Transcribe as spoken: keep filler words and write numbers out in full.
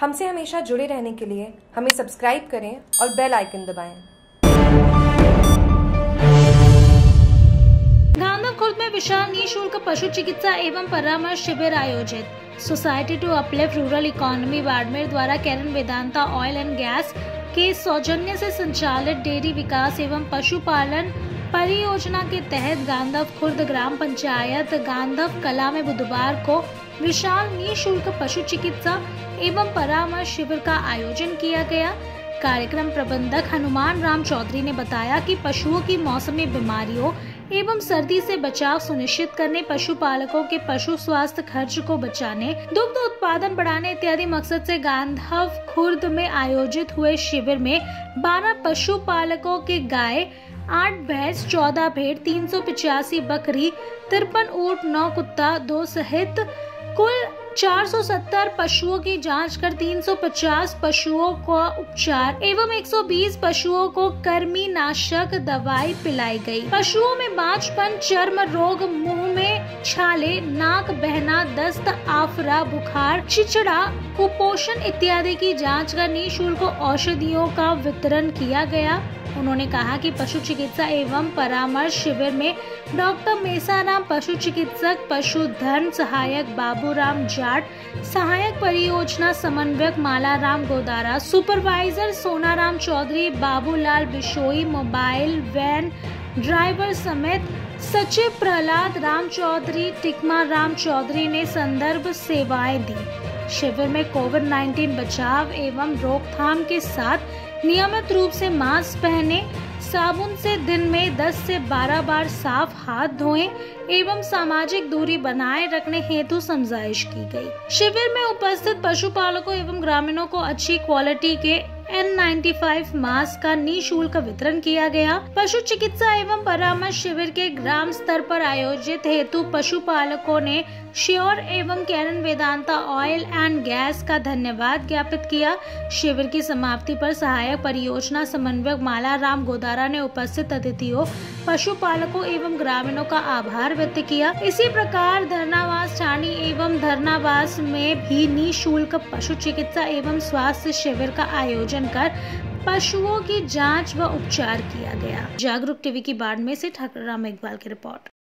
हमसे हमेशा जुड़े रहने के लिए हमें सब्सक्राइब करें और बेल आइकन दबाएं। गांधव खुर्द में विशाल निःशुल्क पशु चिकित्सा एवं परामर्श शिविर आयोजित। Society to uplift rural economy Barmer द्वारा Cairn Vedanta oil and gas के सौजन्य से संचालित डेयरी विकास एवं पशुपालन परियोजना के तहत गांधव खुर्द ग्राम पंचायत गांधव कला में बुधवार को विशाल निःशुल्क पशु चिकित्सा एवं परामर्श शिविर का आयोजन किया गया। कार्यक्रम प्रबंधक हनुमान राम चौधरी ने बताया कि पशुओं की मौसमी बीमारियों एवं सर्दी से बचाव सुनिश्चित करने, पशुपालकों के पशु स्वास्थ्य खर्च को बचाने, दुग्ध उत्पादन बढ़ाने इत्यादि मकसद से गांधव खुर्द में आयोजित हुए शिविर में बारह पशुपालकों के गाय, आठ भैंस, चौदह भेड़, तीन सौ पिचासी बकरी, तिरपन ऊँट, नौ कुत्ता, दो सहित कुल चार सौ सत्तर पशुओं की जांच कर तीन सौ पचास पशुओं का उपचार एवं एक सौ बीस पशुओं को कृमि नाशक दवाई पिलाई गई। पशुओं में बांझपन, चर्म रोग, मुंह में छाले, नाक बहना, दस्त, आफरा, बुखार, चिचड़ा, कुपोषण इत्यादि की जांच कर निःशुल्क औषधियों का वितरण किया गया। उन्होंने कहा कि पशु चिकित्सा एवं परामर्श शिविर में डॉक्टर मेसाराम पशु चिकित्सक, पशुधन सहायक बाबूराम जाट, सहायक परियोजना समन्वयक Mala Ram Godara, supervisor Sonaram Chaudhary, Babulal Bishnoi, mobile van driver समेत सचिव प्रहलाद राम चौधरी, टिकमा राम चौधरी ने संदर्भ सेवाएं दी। शिविर में कोविड उन्नीस बचाव एवं रोकथाम के साथ नियमित रूप से मास्क पहने, साबुन से दिन में दस से बारह बार साफ हाथ धोएं एवं सामाजिक दूरी बनाए रखने हेतु समझाइश की गई। शिविर में उपस्थित पशुपालकों एवं ग्रामीणों को अच्छी क्वालिटी के एन नाइन्टी फाइव मास्क का निःशुल्क वितरण किया गया। पशु चिकित्सा एवं परामर्श शिविर के ग्राम स्तर पर आयोजित हेतु पशुपालकों ने श्योर एवं Cairn Vedanta oil and gas का धन्यवाद ज्ञापित किया। शिविर की समाप्ति पर सहायक परियोजना समन्वयक माला राम गोदारा ने उपस्थित अतिथियों, पशुपालकों एवं ग्रामीणों का आभार व्यक्त किया। इसी प्रकार धरनावास छानी एवं धरनावास में भी निःशुल्क पशु चिकित्सा एवं स्वास्थ्य शिविर का आयोजन कर पशुओं की जांच व उपचार किया गया। जागरूक टीवी की बाड़मेर से ठाकराराम मेघवाल की रिपोर्ट।